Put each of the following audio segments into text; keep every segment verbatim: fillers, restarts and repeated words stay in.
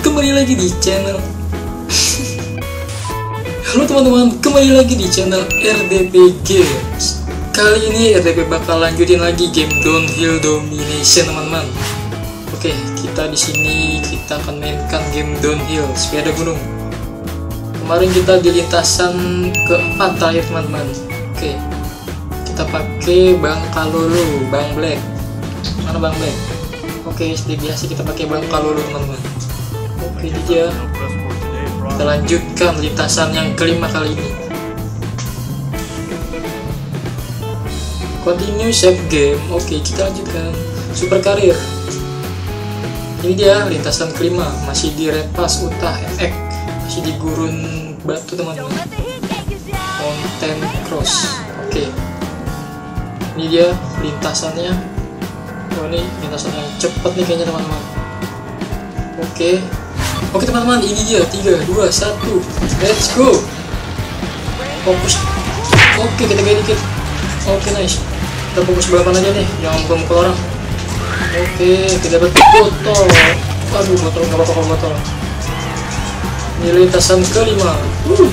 Kembali lagi di channel Halo teman-teman, kembali lagi di channel R D P Games. Kali ini R D P bakal lanjutin lagi game Downhill Domination, teman-teman. Oke, kita di sini kita akan mainkan game Downhill sepeda gunung. Kemarin kita di lintasan keempat terakhir, teman-teman. Oke, kita pakai Bang Kalulu, Bang Black. Mana Bang Black? Oke, seperti biasa kita pakai Bang Kalulu, teman-teman. Oke, dia. Kita lanjutkan lintasan yang kelima kali ini. Continue save game. Oke, kita lanjutkan super karir. Ini dia lintasan kelima, masih di Repas Utah F X, masih di gurun batu, teman-teman. Mountain Cross. Oke, ini dia lintasannya. Oh, ini lintasan yang cepat nih kayaknya, teman-teman. Oke. Oke teman-teman, ini dia tiga, dua, satu, let's go. Fokus. Oke, kita gaya dikit. Oke, nice. Kita fokus balapan aja nih, jangan pukul orang. Oke, kita dapat botol. Aduh, botol, gak apa-apa kalau botol. Ini lintasan kelima. uh.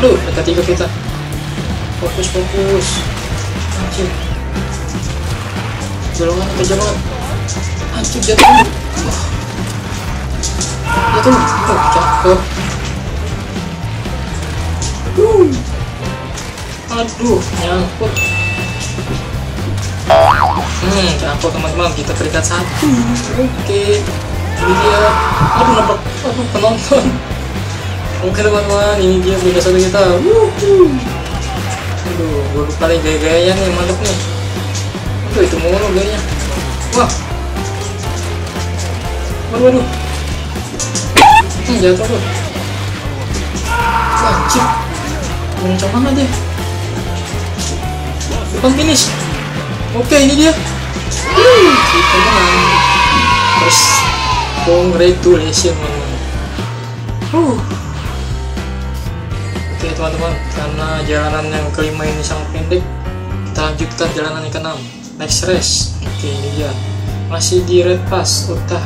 Aduh, kita tiga kita. Fokus, fokus. Anjir, golongan kejam banget. Anjir, jatuh. Wah, itu oh, cakep. Uh. Aduh, nyangkut. Hmm, nyangkut teman-teman, kita peringkat satu. Oke, okay. Ini dia. Aduh, nampak aduh, penonton. Oke okay, teman-teman, ini dia peringkat satu kita. Wuhu. Aduh, gue lupa nih gaya-gayanya nih, mantep nih. Aduh, itu mulu gayanya. Wah. Waduh, waduh. Hmm, jatuh tuh. Wajib. Mencok mana dia? Depan finish. Oke, ini dia. Wuh, kita menang. Terus, congratulations, teman-teman. Huh. Oke teman-teman, karena jalanan yang kelima ini sangat pendek, kita lanjutkan jalanan yang keenam. Next race. Oke, ini dia. Masih di Red Pass Utah,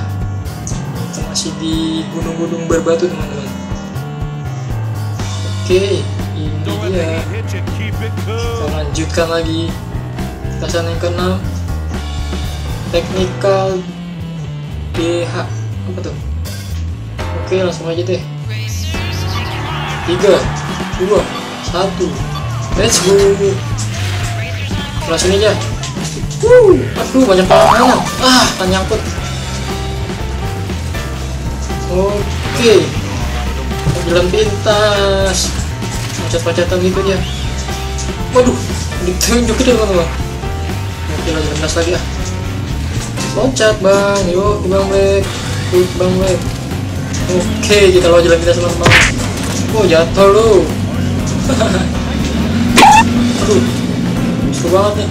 masih di gunung-gunung berbatu, teman-teman. Oke, ini dia. Kita lanjutkan lagi lintasan yang keenam, Technical D H. Apa tuh? Oke, langsung aja deh. Tiga, dua, satu, let's go. Langsung aja. Wuh, aduh, banyak banget. Ah, nyangkut. Oke, okay. Jalan pintas, loncat-loncatan gitu ya. Waduh, ditunjukin deh teman-teman. Oke, jalan pintas lagi ya. Loncat bang, yuk bang Black, yuk bang Black. Oke, okay, kita lo jalan pintas teman-teman. Oh, jatuh lu. Aduh, seru banget nih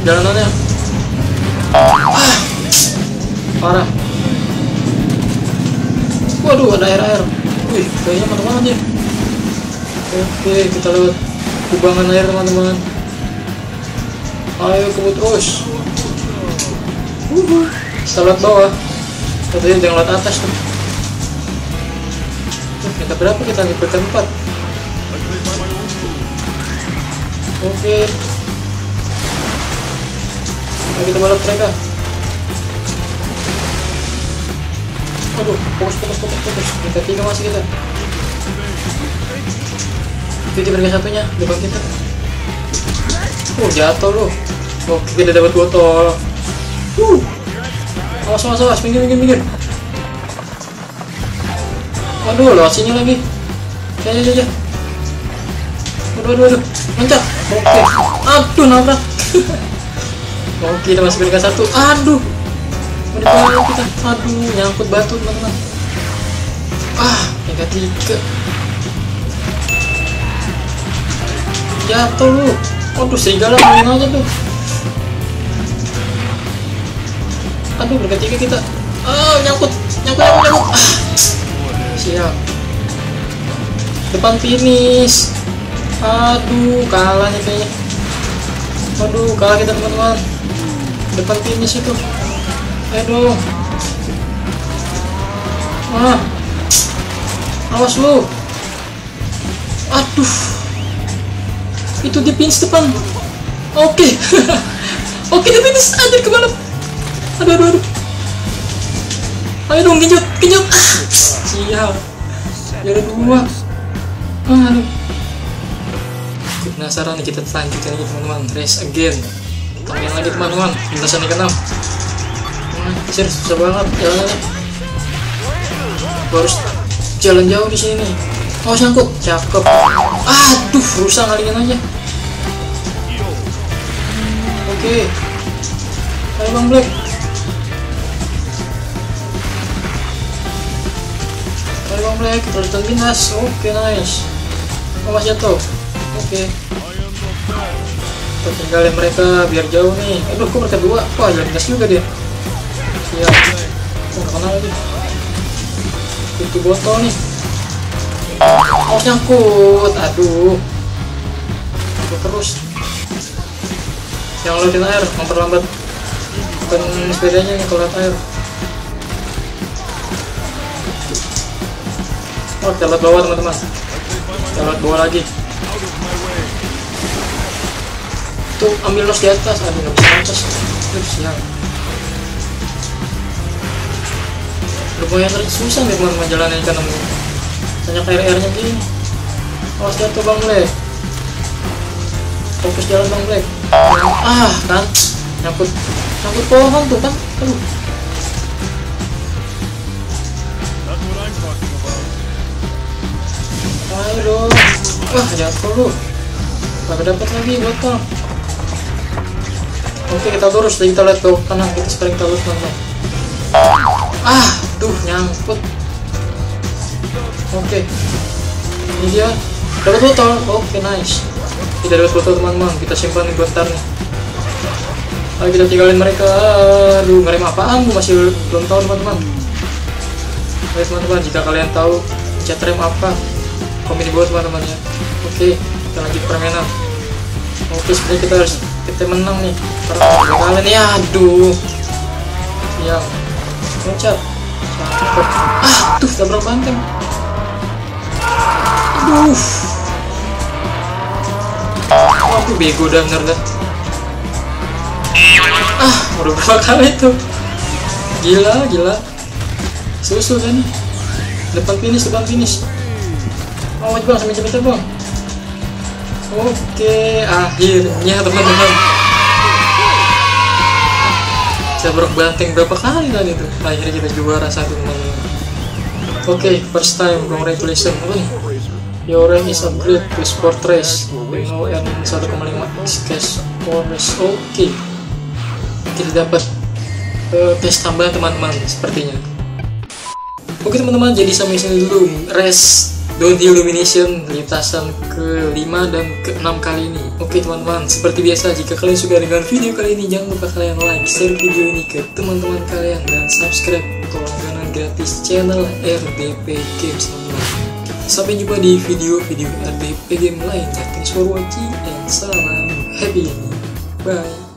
jalanannya. Ah, parah. Waduh, ada air-air. Wih, kayaknya teman-teman nih. Oke, kita lewat kubangan air, teman-teman. Ayo kebut terus. Wuhu, kita lewat bawah. Katanya jangan lewat atas tuh. Kita berapa kita nih? Berkat empat. Oke. Ayo kita balap mereka. Aduh, fokus, fokus, fokus, fokus. Kita tiga masih kita. Itu berkas satunya, depan kita. Oh, jatuh loh. Oke, kita dapat botol. Uh, awas, awas, awas, minggir, minggir, minggir. Aduh, lewat sini lagi. Ya, ya, ya. Aduh, aduh, aduh, loncat. Oke, aduh, nabrak. Oke, kita masih berkas satu. Aduh. Udah kita, aduh, nyangkut batu teman-teman. Ah, tiga tiga. Jatuh lu. Aduh, serigala main aja tuh. Aduh, berketiga kita. Ah, nyangkut, nyangkut, nyangkut. Ah. Siap. Depan finish. Aduh, kalah nih kayaknya. Aduh, kalah kita teman-teman. Depan finish itu. Aduh, Ah. Awas lu. Aduh. Itu di pinch depan. Oke. Okay. Oke, okay, di pinch anjir kemana? Aduh aduh aduh. Ayo dong genjot, genjot. Ah. Sial. Jalan dua. Ah, aduh. Penasaran nih, kita lanjutkan lagi teman-teman. Race again. Kita main lagi teman-teman. Belasan ke enam. Nah, serius susah banget jalannya. Harus jalan jauh di sini nih. Oh, sangkut. Cakep. Aduh, rusak kalian aja. Oke. Okay. Ayo Bang Black. Ayo Bang Black, terus terbinas. Oke, okay, nice. Oh, masih jatuh. Oke. Okay. Kita tinggalin mereka biar jauh nih. Aduh, kok mereka dua? Wah, jalan binas juga dia. Iya. Kok gak kenal lagi. Itu botol nih. Oh, nyangkut. Aduh. Aduh terus. Yang loadin air memperlambat bukan sepedanya nih kalau air. Oh, kita lewat bawah teman-teman. Kita lewat bawah lagi. Tuh ambil los di atas. Aduh nggak bisa atas. Aduh siang. Lumayan susah nih teman-teman jalannya karena banyak air-airnya gini. Awas jatuh Bang Black. Fokus jalan Bang Black. Ah kan nyangkut, nyangkut pohon tuh kan. Aduh. Ayo dong. Wah jatuh lu. Gak dapat lagi botol. Oke kita lurus, kita lihat ke kanan, kita sekarang kita lurus teman-teman. Ah, duh nyangkut. Oke, okay. Ini dia dapat botol. Oke, okay, nice. Kita dapat botol teman-teman. Kita simpan di bentar nih. Ayo kita tinggalin mereka. Aduh, ngerem apaan? Gue masih belum tahu teman-teman. Oke teman-teman, jika kalian tahu cat rem apa, komen di bawah teman-teman ya. Oke, okay. Kita lanjut permainan. Oke, okay, sebenarnya kita harus kita menang nih. Karena kalian ya, aduh. Ya. Loncat. Ah, tuh tabrak banteng. Aduh. Oh, aku bego dah bener dah. Ah, udah berapa kali itu. Gila, gila. Susu dah nih. Depan finish, depan finish. Oh, wajib bang, sampai cepet bang. Oke, akhirnya teman-teman. Tabrak banteng berapa kali tadi itu, akhirnya kita juara satu teman-teman. Oke, okay, first time, congratulations. Your rank is upgrade to sport race. You now earn satu koma lima cash for race. Oke, okay. Kita dapat uh, cash tambahan teman-teman sepertinya. Oke okay, teman-teman, jadi sampai sini dulu race Downhill Domination lintasan kelima dan keenam kali ini. Oke okay, teman-teman, seperti biasa jika kalian suka dengan video kali ini jangan lupa kalian like, share video ini ke teman-teman kalian dan subscribe ke langganan gratis channel R D P Games teman-teman. Sampai jumpa di video-video R D P Game lainnya. Thanks for watching and salam happy ini. Bye.